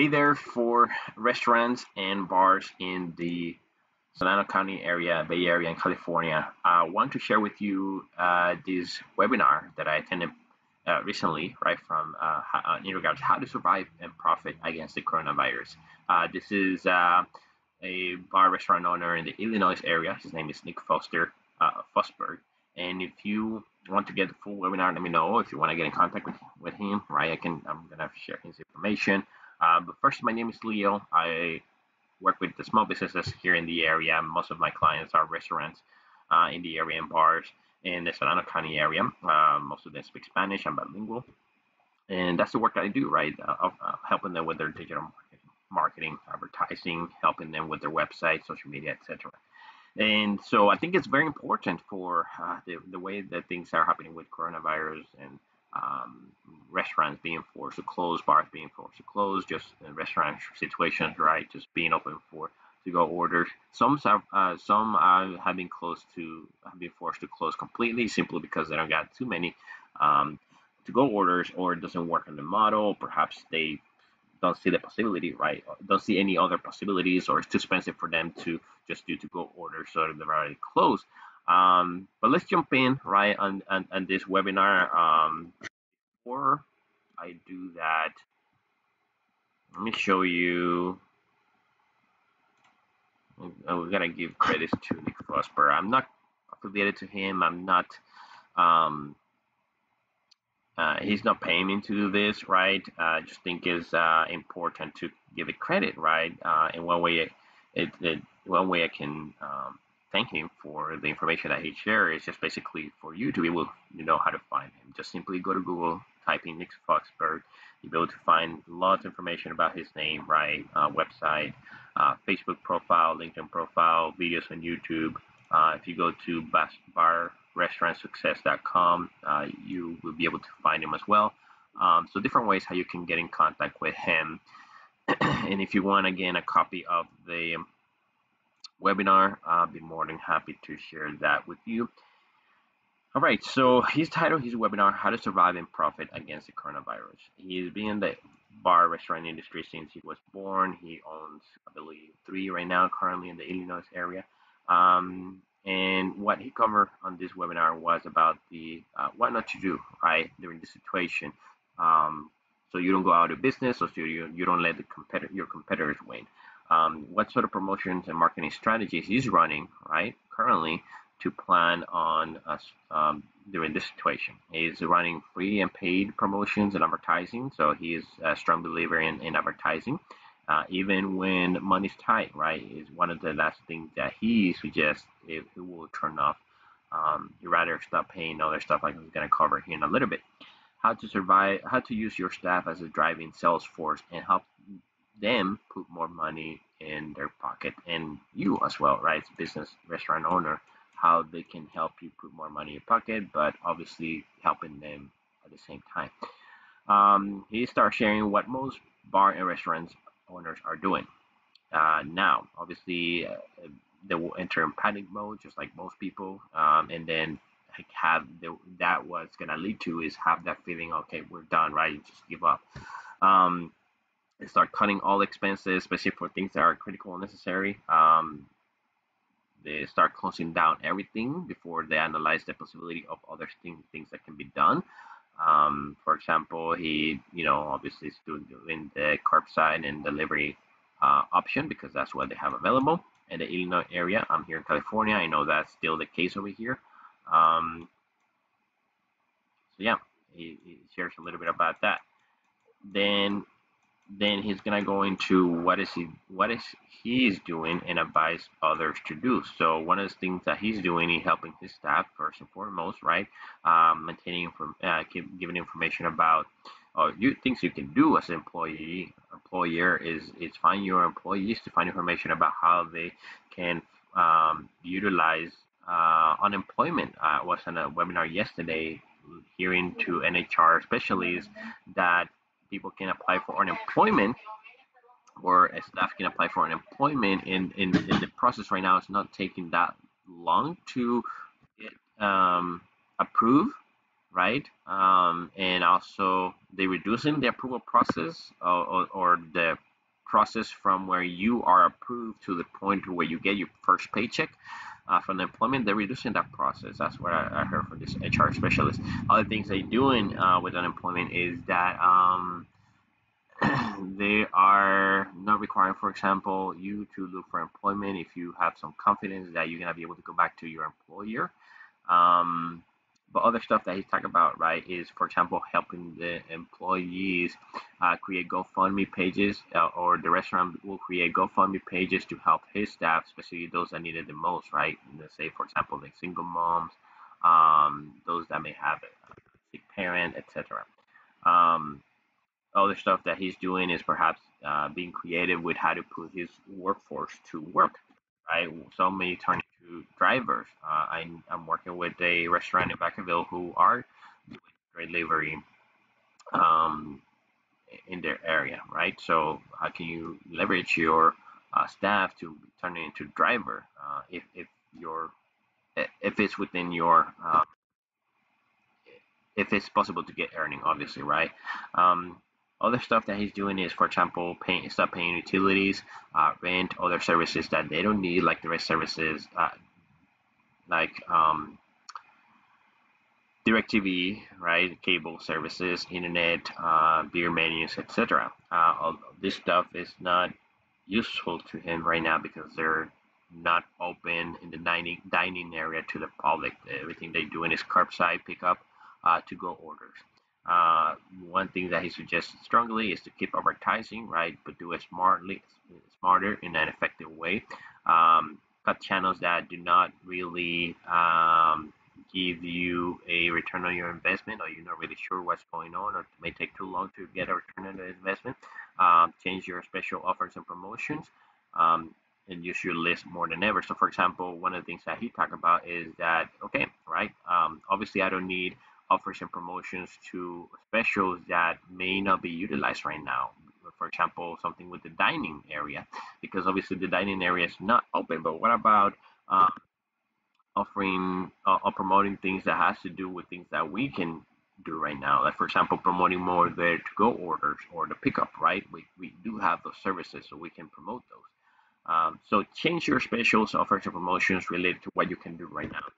Hey there for restaurants and bars in the Solano County area, Bay Area, and California. I want to share with you this webinar that I attended recently, right, from in regards to how to survive and profit against the coronavirus. This is a bar restaurant owner in the Illinois area. His name is Nick Fosberg. And if you want to get the full webinar, let me know. If you want to get in contact with him, right, I'm gonna share his information. But first, my name is Leo. I work with the small businesses here in the area. Most of my clients are restaurants in the area and bars in the Solano County area. Most of them speak Spanish. I'm bilingual. And that's the work that I do, right? Helping them with their digital marketing, advertising, helping them with their website, social media, etc. And so I think it's very important for the way that things are happening with coronavirus and restaurants being forced to close, bars being forced to close, just restaurant situations, right? Just being open for to-go orders. Some have been forced to close completely, simply because they don't got too many to-go orders, or it doesn't work on the model. Perhaps they don't see the possibility, right? Don't see any other possibilities, or it's too expensive for them to just do to-go orders, so they're already closed. But let's jump in, right, on this webinar. Before I do that, let me show you. We're gonna give credits to Nick Fosberg. I'm not affiliated to him. I'm not. He's not paying me to do this, right? I just think it's important to give it credit, right? And one way I can thank him for the information that he shared is just basically for you to be able to know how to find him. Just simply go to Google, type in Nick Fosberg. You'll be able to find lots of information about his name, right? Website, Facebook profile, LinkedIn profile, videos on YouTube. If you go to barrestaurantsuccess.com, you will be able to find him as well. So different ways how you can get in contact with him. And if you want, again, a copy of the webinar, I'll be more than happy to share that with you. All right, so his title, his webinar, How to Survive and Profit Against the Coronavirus. He's been in the bar restaurant industry since he was born. He owns, I believe, 3 right now, currently in the Illinois area. And what he covered on this webinar was about the what not to do, right, during this situation. So you don't go out of business, so you don't let your competitors win. What sort of promotions and marketing strategies he's running, right, currently to plan on us during this situation. He's running free and paid promotions and advertising, so he is a strong believer in advertising. Even when money's tight, right, is one of the last things that he suggests if he will turn off. You'd rather stop paying other stuff like I'm going to cover here in a little bit. How to survive, how to use your staff as a driving sales force and help them put more money in their pocket, and you as well, right? It's business restaurant owner, how they can help you put more money in your pocket, but obviously helping them at the same time. He starts sharing what most bar and restaurant owners are doing now. Obviously, they will enter in panic mode, just like most people, and then that what's gonna lead to is have that feeling, okay, we're done, right? You just give up. Start cutting all expenses, especially for things that are critical and necessary. They start closing down everything before they analyze the possibility of other things that can be done. For example, he, obviously is doing the curbside and delivery option, because that's what they have available in the Illinois area. I'm here in California. I know that's still the case over here. So yeah, he shares a little bit about that. Then he's gonna go into what he's doing and advise others to do. So one of the things that he's doing is helping his staff first and foremost, right? Maintaining, giving information about things you can do as an employer is find your employees to find information about how they can utilize unemployment. I was on a webinar yesterday, hearing to NHR specialists that people can apply for unemployment, or a staff can apply for unemployment, and the process right now is not taking that long to get approved, right? And also they're reducing the approval process or the process from where you are approved to the point where you get your first paycheck from employment, they're reducing that process. That's what I heard from this HR specialist. Other things they're doing with unemployment is that they are not requiring, for example, you to look for employment if you have some confidence that you're going to be able to go back to your employer. But other stuff that he's talking about, right, is, for example, helping the employees create GoFundMe pages, or the restaurant will create GoFundMe pages to help his staff, especially those that need it the most, right? Let's say, for example, like single moms, those that may have a sick parent, etc. Other stuff that he's doing is perhaps being creative with how to put his workforce to work, right? Some may turn into drivers. I'm working with a restaurant in Vacaville who are doing delivery in their area, right? So how can you leverage your staff to turn it into driver if it's within your if it's possible to get earning, obviously, right? Other stuff that he's doing is, for example, stop paying utilities, rent, other services that they don't need, like the rest services, like DirecTV, right, cable services, internet, beer menus, etc. All this stuff is not useful to him right now because they're not open in the dining area to the public. Everything they're doing is curbside pickup, to-go orders. One thing that he suggests strongly is to keep advertising, right, but do it smarter in an effective way. Cut channels that do not really give you a return on your investment, or you're not really sure what's going on, or it may take too long to get a return on the investment. Change your special offers and promotions, and use your list more than ever. So, for example, one of the things that he talked about is that, okay, right, obviously I don't need offers and promotions to specials that may not be utilized right now. For example, something with the dining area, because obviously the dining area is not open. But what about offering or promoting things that has to do with things that we can do right now? Like, for example, promoting more their to-go orders or the pickup, right? We do have those services, so we can promote those. So change your specials, offers, and promotions related to what you can do right now.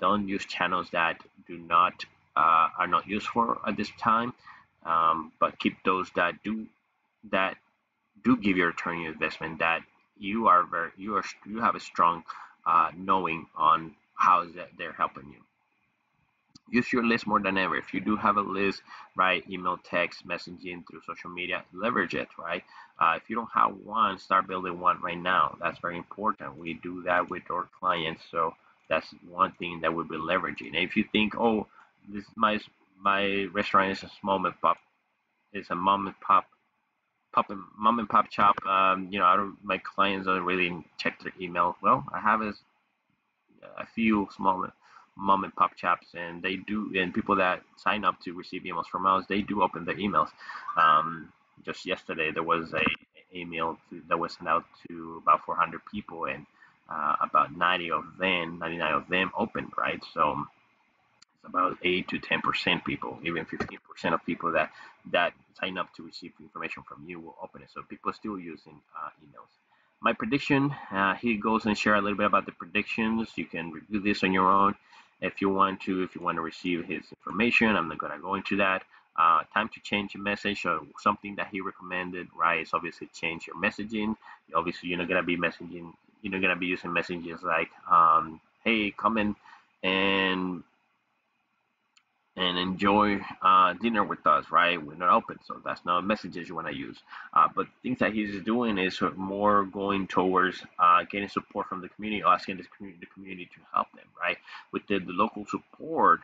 Don't use channels that are not useful at this time, but keep those that do give you a return on your investment, that you have a strong knowing on how is that they're helping you. Use your list more than ever. If you do have a list, right, email, text, messaging, through social media, leverage it, right? If you don't have one, start building one right now. That's very important. We do that with our clients, so that's one thing that we'll be leveraging. If you think, oh, this my restaurant is a small and pop, it's a mom and pop shop. You know, my clients don't really check their email. Well, I have a few small mom and pop shops, and they do. And people that sign up to receive emails from us, they do open their emails. Just yesterday, there was an email that was sent out to about 400 people, and about 99 of them opened, right? So it's about 8 to 10% people, even 15% of people that sign up to receive information from you will open it. So people are still using emails. My prediction, he goes and share a little bit about the predictions. You can review this on your own if you want to receive his information. I'm not gonna go into that. Time to change your message, or something that he recommended, right, is obviously change your messaging. Obviously, you're not gonna be using messages like, "Hey, come in and enjoy dinner with us," right? We're not open, so that's not messages you want to use. But things that he's doing is more going towards getting support from the community, or asking the community to help them, right? With the local support,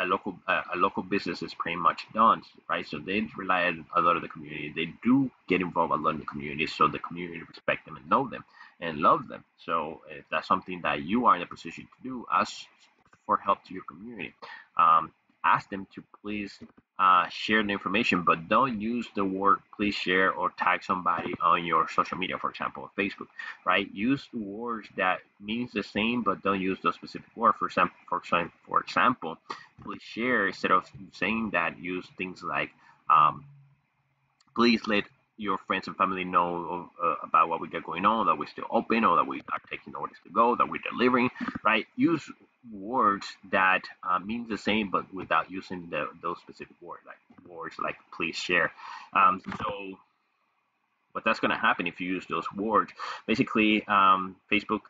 a local business is pretty much done, right? So they rely on a lot of the community. They do get involved a lot in the community, so the community respect them and know them and love them. So if that's something that you are in a position to do, ask for help to your community. Ask them to please share the information, but don't use the word "please share" or tag somebody on your social media, for example, Facebook, right? Use words that means the same, but don't use those specific words. For example, "please share," instead of saying that, use things like, "please let your friends and family know about what we got going on, that we're still open, or that we are taking orders to go, that we're delivering, right? Use words that means the same, but without using those specific words like please share. So what that's going to happen if you use those words, basically Facebook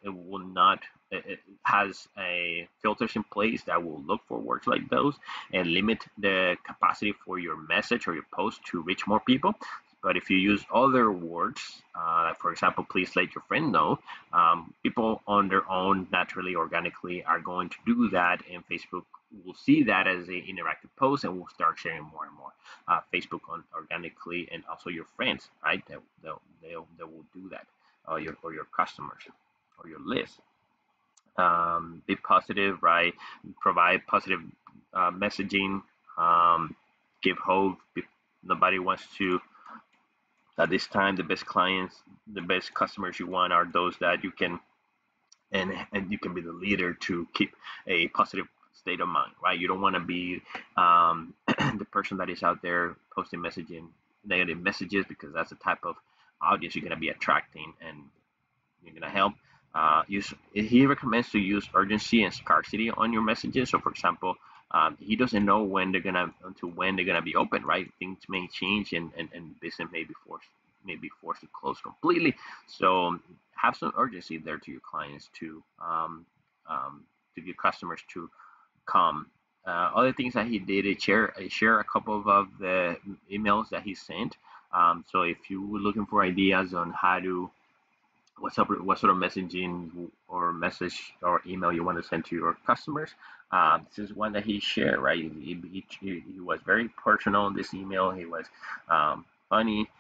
has a filters in place that will look for words like those and limit the capacity for your message or your post to reach more people. But if you use other words, for example, please let your friend know, people on their own, naturally, organically are going to do that, and Facebook will see that as an interactive post and will start sharing more and more. Facebook organically, and also your friends, right? They will do that, or your customers, or your list. Be positive, right? Provide positive messaging. Give hope. Nobody wants to. At this time, the best clients, the best customers you want are those that you can, and you can be the leader to keep a positive state of mind, right? You don't want to be the person that is out there posting negative messages, because that's the type of audience you're going to be attracting, and you're going to help. He recommends to use urgency and scarcity on your messages. So, for example, he doesn't know when they're gonna be open, right? Things may change, and business may be forced to close completely. So have some urgency there to your clients to your customers to come. Other things that he did is share a couple of the emails that he sent. So if you were looking for ideas on how to what sort of messaging or message or email you want to send to your customers. This is one that he shared, right? He was very personal in this email. He was funny.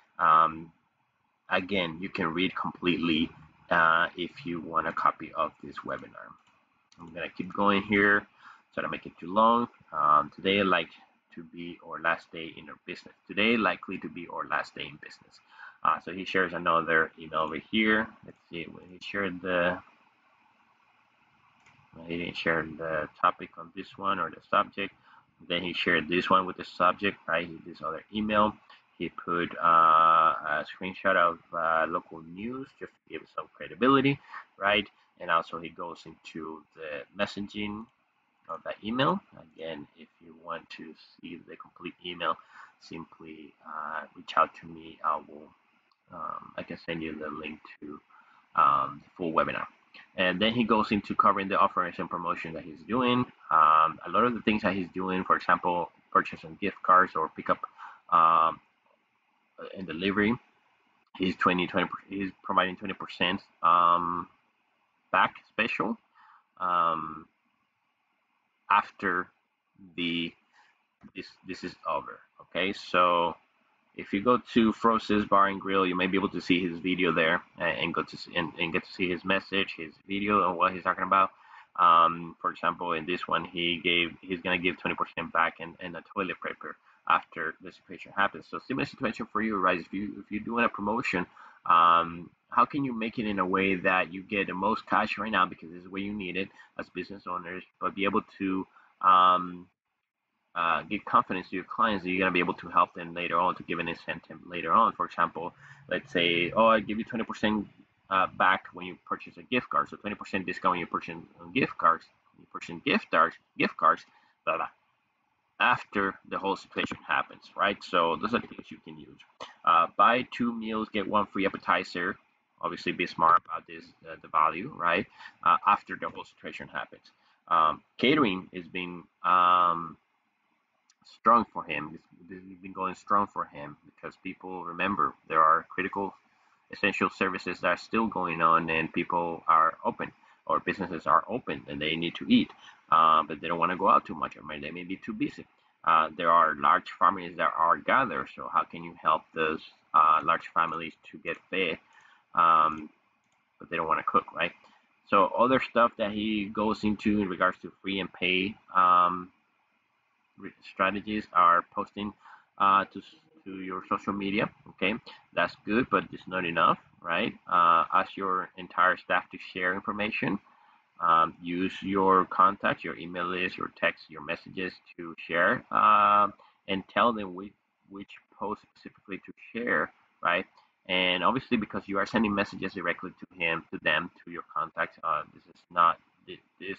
Again, you can read completely if you want a copy of this webinar. I'm going to keep going here, try to make it too long. Today, like to be or last day in our business. Today, likely to be or last day in business. So he shares another email over here. Let's see, when he shared he didn't share the topic on this one or the subject. Then he shared this one with the subject, right? This other email. He put a screenshot of local news just to give some credibility, right? And also he goes into the messaging of that email. Again, if you want to see the complete email, simply reach out to me. I will I can send you the link to the full webinar. And then he goes into covering the offers and promotion that he's doing, a lot of the things that he's doing, for example, purchasing gift cards or pickup and delivery. He's providing 20% back special after this is over. Okay, so if you go to Frost's Bar and Grill, you may be able to see his video there and get to see his message, his video, and what he's talking about. For example, in this one, he's gonna give 20% back and a toilet paper after the situation happens. So similar situation for you, right? If you're doing a promotion, how can you make it in a way that you get the most cash right now, because this is where you need it as business owners, but be able to give confidence to your clients that you're going to be able to help them later on, to give an incentive later on. For example, let's say, oh, I give you 20% back when you purchase a gift card. So 20% discount when you purchase gift cards, blah, blah, after the whole situation happens, right? So those are things you can use. Buy 2 meals, get 1 free appetizer. Obviously be smart about this, the value, right? After the whole situation happens. Catering is being strong for him. It's been going strong for him because people remember there are critical essential services that are still going on, and people are open, or businesses are open, and they need to eat, but they don't want to go out too much. I mean, they may be too busy. There are large families that are gathered, so how can you help those large families to get fed, but they don't want to cook, right? So other stuff that he goes into in regards to free and pay strategies are posting to your social media. Okay, that's good, but it's not enough, right? Ask your entire staff to share information. Use your contacts, your email list, your text, your messages to share, and tell them which post specifically to share right? And obviously, because you are sending messages directly to him, to them, to your contacts, this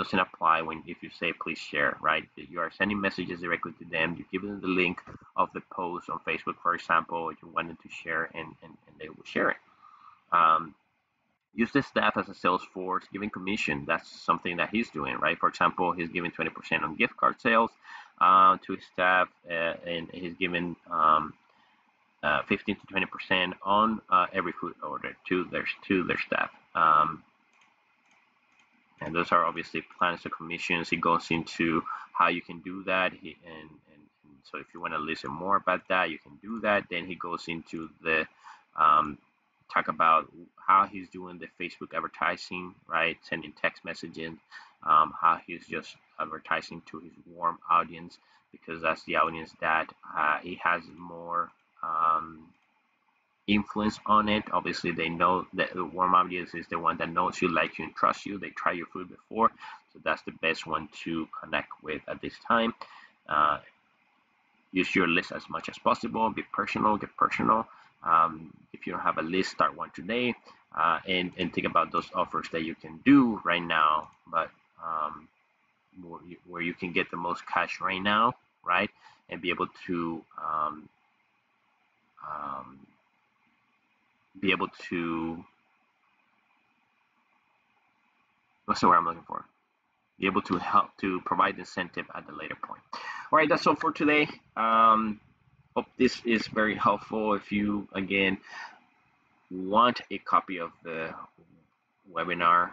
doesn't apply when if you say please share, right? You are sending messages directly to them. You give them the link of the post on Facebook, for example, if you want them to share, and they will share it. Use the staff as a sales force, giving commission. That's something that he's doing, right? For example, he's giving 20% on gift card sales to his staff, and he's giving 15 to 20% on every food order to their staff. And those are obviously plans of commissions. It goes into how you can do that. And so if you want to listen more about that, you can do that. Then he goes into the talk about how he's doing the Facebook advertising, right? Sending text messaging, how he's just advertising to his warm audience, because that's the audience that he has more influence on it. Obviously, they know that the warm audience is the one that knows you, likes you, and trusts you. They try your food before, so that's the best one to connect with at this time. Use your list as much as possible. Be personal, get personal. If you don't have a list, start one today, and think about those offers that you can do right now, but where you can get the most cash right now, right? And be able to what's the word I'm looking for? Be able to help to provide incentive at the later point. All right, that's all for today. Hope this is very helpful. If you, again, want a copy of the webinar,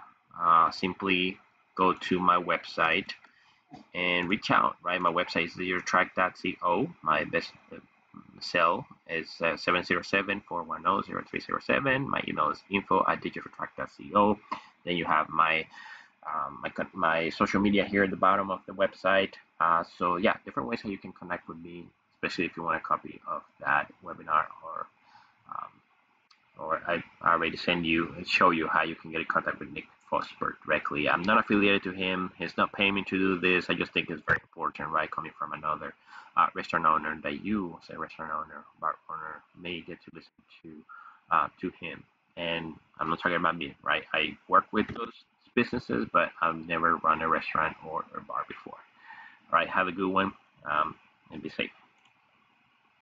simply go to my website and reach out, right? My website is digitaltrack.co. My best cell is 707-410-0307. My email is info@digitaltrack.co. Then you have my my social media here at the bottom of the website. So yeah, different ways how you can connect with me, especially if you want a copy of that webinar, or I already send you and show you how you can get in contact with Nick Fosberg directly. I'm not affiliated to him. He's not paying me to do this. I just think it's very important, right? Coming from another restaurant owner, that you, as a restaurant owner, bar owner, may get to listen to him. And I'm not talking about me, right? I work with those businesses, but I've never run a restaurant or a bar before. All right, have a good one, and be safe.